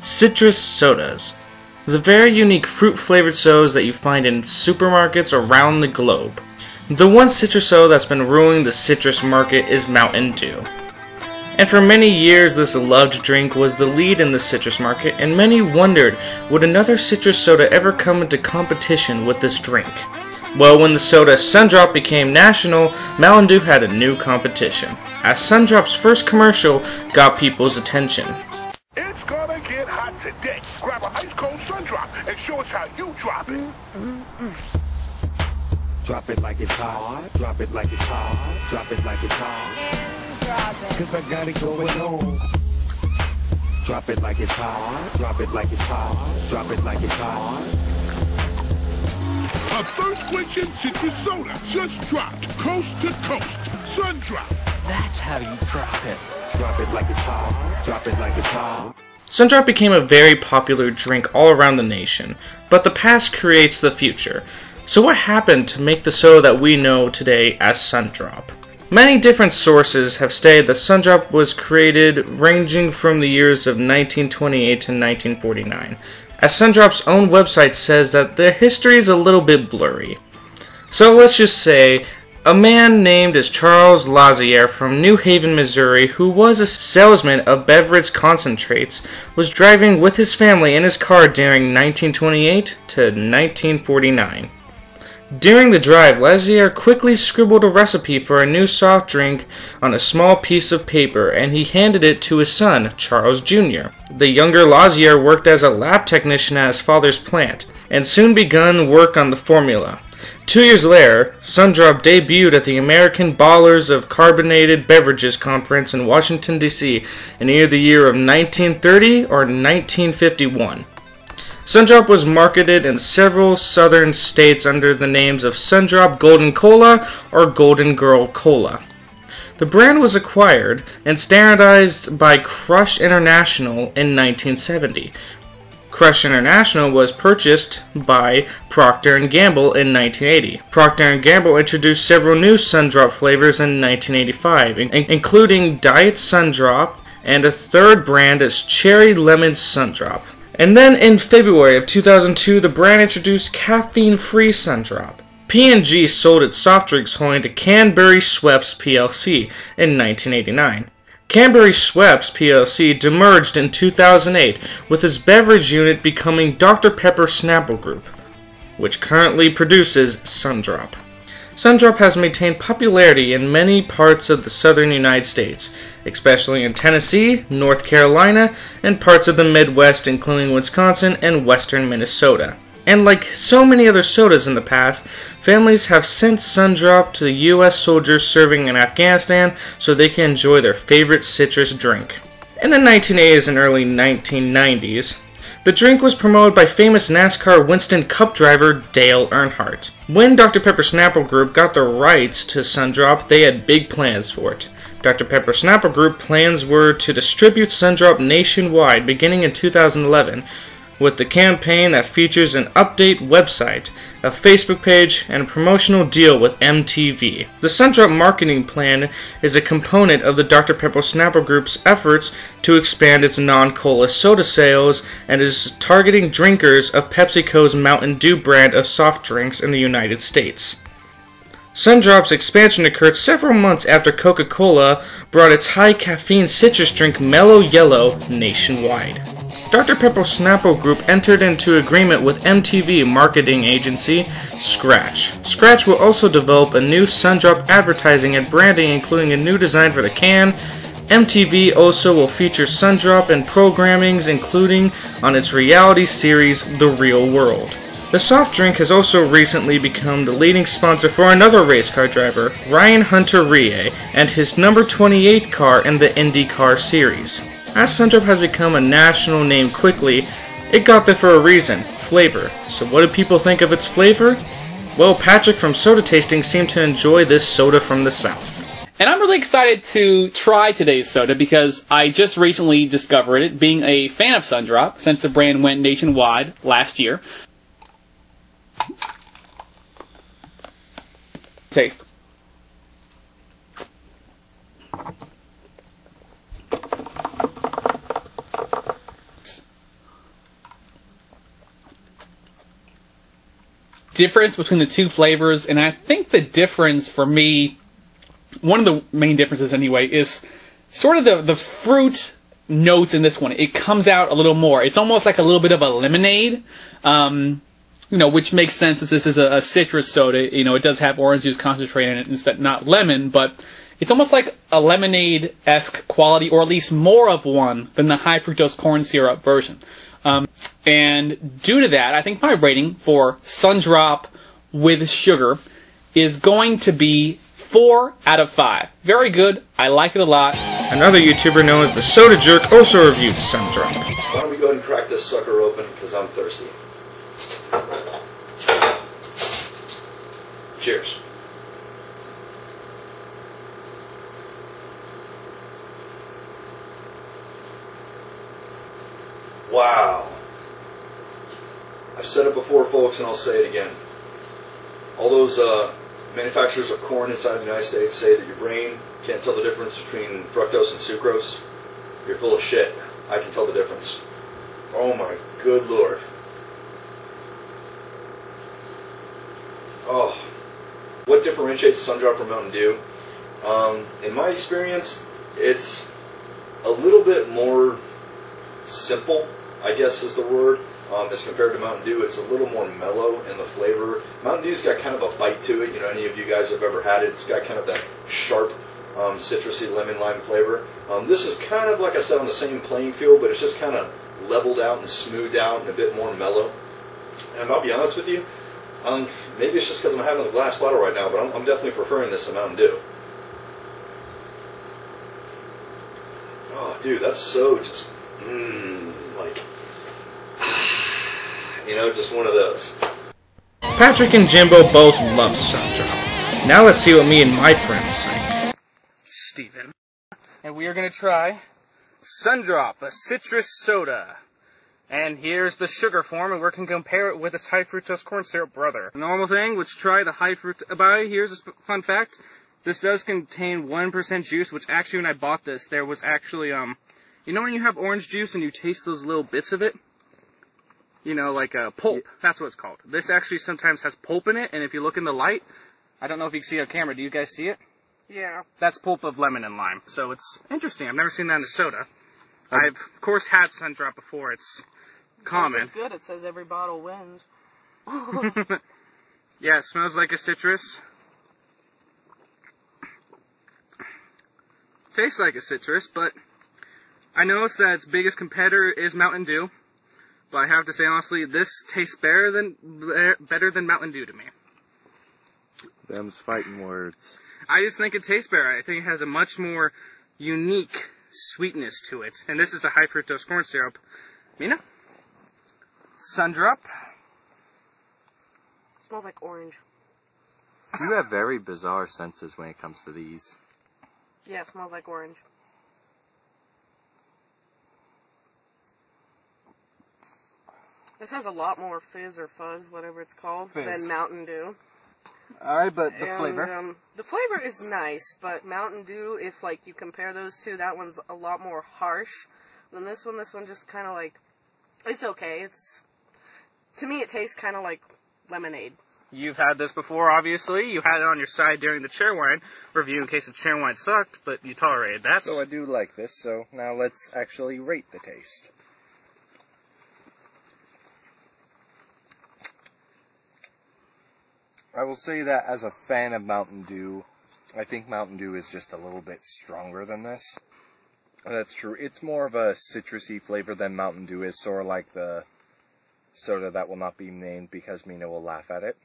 Citrus sodas. The very unique fruit-flavored sodas that you find in supermarkets around the globe. The one citrus soda that's been ruining the citrus market is Mountain Dew. And for many years this loved drink was the lead in the citrus market, and many wondered, would another citrus soda ever come into competition with this drink? Well, when the soda Sun Drop became national, Mountain Dew had a new competition, as Sun Drop's first commercial got people's attention. Today, grab an ice cold Sun Drop and show us how you drop it. Drop it like it's hot, drop it like it's hot, drop it like it's hot. Cause I got it going on. Drop it like it's hot, drop it like it's hot, drop it like it's hot. A thirst-quenching citrus soda just dropped coast to coast. Sun Drop. That's how you drop it. Drop it like it's hot, drop it like it's hot. Sun Drop became a very popular drink all around the nation, but the past creates the future. So what happened to make the soda that we know today as Sun Drop? Many different sources have stated that Sun Drop was created ranging from the years of 1928 to 1949, as Sun Drop's own website says that their history is a little bit blurry. So let's just say, a man named as Charles Lazier from New Haven, Missouri, who was a salesman of beverage concentrates, was driving with his family in his car during 1928 to 1949. During the drive, Lazier quickly scribbled a recipe for a new soft drink on a small piece of paper, and he handed it to his son, Charles Jr. The younger Lazier worked as a lab technician at his father's plant, and soon began work on the formula. 2 years later, Sun Drop debuted at the American Bottlers of Carbonated Beverages Conference in Washington, D.C. in either the year of 1930 or 1951. Sun Drop was marketed in several southern states under the names of Sun Drop Golden Cola or Golden Girl Cola. The brand was acquired and standardized by Crush International in 1970. Crush International was purchased by Procter & Gamble in 1980. Procter & Gamble introduced several new Sun Drop flavors in 1985, including Diet Sun Drop and a third brand as Cherry Lemon Sun Drop. And then in February of 2002, the brand introduced caffeine-free Sun Drop. P&G sold its soft drinks wholly to Cadbury Schweppes PLC in 1989. Cadbury Schweppes PLC demerged in 2008, with its beverage unit becoming Dr. Pepper Snapple Group, which currently produces Sun Drop. Sun Drop has maintained popularity in many parts of the southern United States, especially in Tennessee, North Carolina, and parts of the Midwest including Wisconsin and western Minnesota. And like so many other sodas in the past, families have sent Sun Drop to the U.S. soldiers serving in Afghanistan so they can enjoy their favorite citrus drink. In the 1980s and early 1990s, the drink was promoted by famous NASCAR Winston Cup driver Dale Earnhardt. When Dr. Pepper Snapple Group got the rights to Sun Drop, they had big plans for it. Dr. Pepper Snapple Group plans were to distribute Sun Drop nationwide beginning in 2011, with the campaign that features an update website, a Facebook page, and a promotional deal with MTV. The Sun Drop marketing plan is a component of the Dr. Pepper Snapple Group's efforts to expand its non-cola soda sales and is targeting drinkers of PepsiCo's Mountain Dew brand of soft drinks in the United States. Sun Drop's expansion occurred several months after Coca-Cola brought its high-caffeine citrus drink Mellow Yellow nationwide. Dr. Pepper Snapple Group entered into agreement with MTV marketing agency Scratch. Scratch will also develop a new Sun Drop advertising and branding, including a new design for the can. MTV also will feature Sun Drop in programmings, including on its reality series The Real World. The soft drink has also recently become the leading sponsor for another race car driver, Ryan Hunter-Reay, and his number 28 car in the IndyCar series. As Sun Drop has become a national name quickly, it got there for a reason, flavor. So what do people think of its flavor? Well, Patrick from Soda Tasting seemed to enjoy this soda from the South. And I'm really excited to try today's soda because I just recently discovered it, being a fan of Sun Drop since the brand went nationwide last year. Taste. Difference between the two flavors, and I think the difference for me, one of the main differences anyway, is sort of the fruit notes in this one. It comes out a little more. It's almost like a little bit of a lemonade, you know, which makes sense since this is a citrus soda. You know, it does have orange juice concentrate in it instead, not lemon, but it's almost like a lemonade-esque quality, or at least more of one than the high fructose corn syrup version. And due to that, I think my rating for Sun Drop with sugar is going to be 4 out of 5. Very good. I like it a lot. Another YouTuber known as the Soda Jerk also reviewed Sun Drop. Why don't we go ahead and crack this sucker open, because I'm thirsty. Cheers. Wow. I've said it before, folks, and I'll say it again. All those manufacturers of corn inside the United States say that your brain can't tell the difference between fructose and sucrose. You're full of shit. I can tell the difference. Oh my good lord. Oh. What differentiates Sun Drop from Mountain Dew? In my experience, it's a little bit more simple, I guess is the word, as compared to Mountain Dew. It's a little more mellow in the flavor. Mountain Dew's got kind of a bite to it. You know, any of you guys have ever had it, it's got kind of that sharp, citrusy lemon-lime flavor. This is kind of, like I said, on the same playing field, but it's just kind of leveled out and smoothed out and a bit more mellow. And I'll be honest with you, maybe it's just because I'm having a glass bottle right now, but I'm definitely preferring this to Mountain Dew. Oh, dude, that's so just... like, you know, just one of those. Patrick and Jimbo both love Sun Drop. Now let's see what me and my friends think. Steven. And we are going to try Sun Drop, a citrus soda. And here's the sugar form, and we're going to compare it with its high fructose corn syrup brother. Normal thing, let's try the high fructose. By here's a fun fact. This does contain 1% juice, which actually when I bought this, there was actually, you know when you have orange juice and you taste those little bits of it? You know, like a pulp. That's what it's called. This actually sometimes has pulp in it, and if you look in the light, I don't know if you can see on camera. Do you guys see it? Yeah. That's pulp of lemon and lime. So it's interesting. I've never seen that in a soda. I've, of course, had Sun Drop before. It's common. It's good. It says every bottle wins. Yeah, it smells like a citrus. Tastes like a citrus, but... I noticed that its biggest competitor is Mountain Dew, but I have to say honestly, this tastes better than Mountain Dew to me. Them's fighting words. I just think it tastes better. I think it has a much more unique sweetness to it, and this is a high fructose corn syrup. Mina, Sun Drop smells like orange. You have very bizarre senses when it comes to these. Yeah, it smells like orange. This has a lot more fizz or fuzz, whatever it's called, than Mountain Dew. Alright, but the flavor? The flavor is nice, but Mountain Dew, if like you compare those two, that one's a lot more harsh than this one. This one just kind of like, it's okay. It's, to me, it tastes kind of like lemonade. You've had this before, obviously. You had it on your side during the Chairwine review in case the Chairwine sucked, but you tolerated that. So I do like this, so now let's actually rate the taste. I will say that as a fan of Mountain Dew, I think Mountain Dew is just a little bit stronger than this. That's true. It's more of a citrusy flavor than Mountain Dew is, sort of like the soda that will not be named because Mina will laugh at it.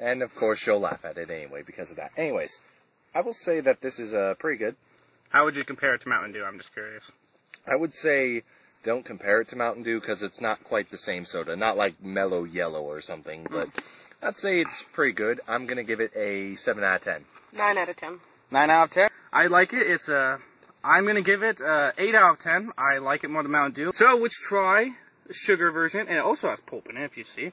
And of course she'll laugh at it anyway because of that. Anyways, I will say that this is pretty good. How would you compare it to Mountain Dew? I'm just curious. I would say... don't compare it to Mountain Dew because it's not quite the same soda. Not like Mellow Yellow or something, but I'd say it's pretty good. I'm going to give it a 7 out of 10. 9 out of 10. 9 out of 10? I like it. It's a... I'm going to give it 8 out of 10. I like it more than Mountain Dew. So let's try the sugar version. And it also has pulp in it, if you see.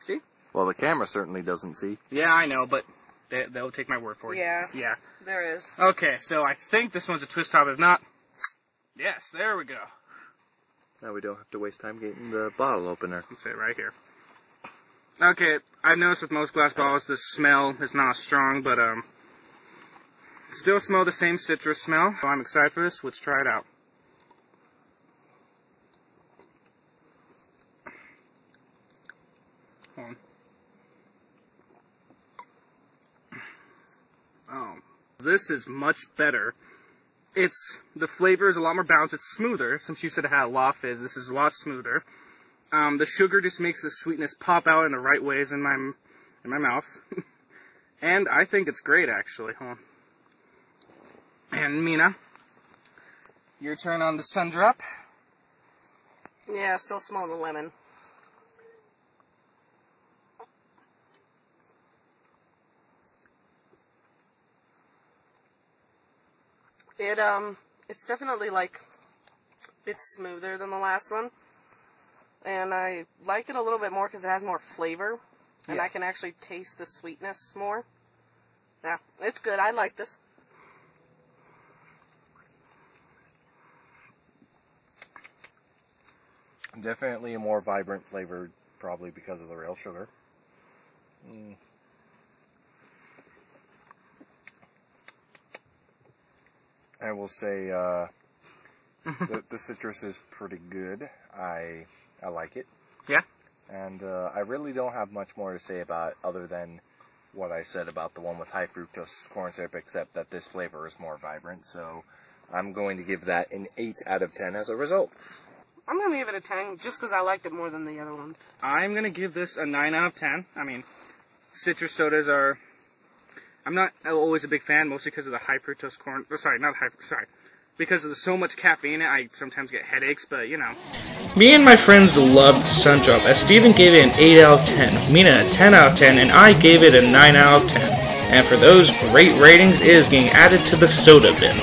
See? Well, the camera certainly doesn't see. Yeah, I know, but they'll take my word for it. Yeah. Yeah. There is. Okay, so I think this one's a twist top. If not, yes, there we go. Now we don't have to waste time getting the bottle opener. Let's say right here. Okay, I've noticed with most glass bottles, the smell is not strong, but still smell the same citrus smell. So I'm excited for this. Let's try it out. Hold on. Oh, this is much better. It's the flavor is a lot more balanced. It's smoother. Since you said it had a lot of fizz, this is a lot smoother. The sugar just makes the sweetness pop out in the right ways in my mouth. And I think it's great, actually. Hold on. And Mina, your turn on the Sun Drop. Yeah, I still smell the lemon. It's definitely like, it's smoother than the last one. And I like it a little bit more because it has more flavor. And yeah. I can actually taste the sweetness more. Yeah, it's good. I like this. Definitely a more vibrant flavor, probably because of the real sugar. Mm. I will say the citrus is pretty good. I like it. Yeah. And I really don't have much more to say about it other than what I said about the one with high fructose corn syrup, except that this flavor is more vibrant. So I'm going to give that an 8 out of 10 as a result. I'm going to give it a 10 just because I liked it more than the other one. I'm going to give this a 9 out of 10. I mean, citrus sodas are... I'm not always a big fan, mostly because of the high fructose corn... Because of the so much caffeine in it, I sometimes get headaches, but, you know. Me and my friends loved Sun Drop, as Steven gave it an 8 out of 10, Mina a 10 out of 10, and I gave it a 9 out of 10. And for those great ratings, it is getting added to the soda bin.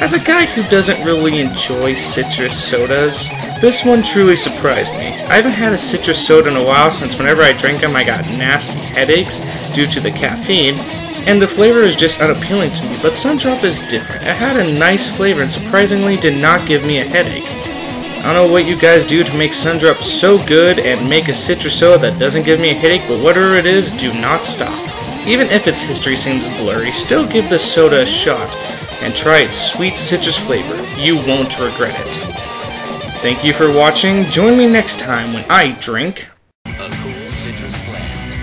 As a guy who doesn't really enjoy citrus sodas, this one truly surprised me. I haven't had a citrus soda in a while since whenever I drank them I got nasty headaches due to the caffeine, and the flavor is just unappealing to me, but Sun Drop is different. It had a nice flavor and surprisingly did not give me a headache. I don't know what you guys do to make Sun Drop so good and make a citrus soda that doesn't give me a headache, but whatever it is, do not stop. Even if its history seems blurry, still give this soda a shot and try its sweet citrus flavor. You won't regret it. Thank you for watching. Join me next time when I drink... a cool citrus blend.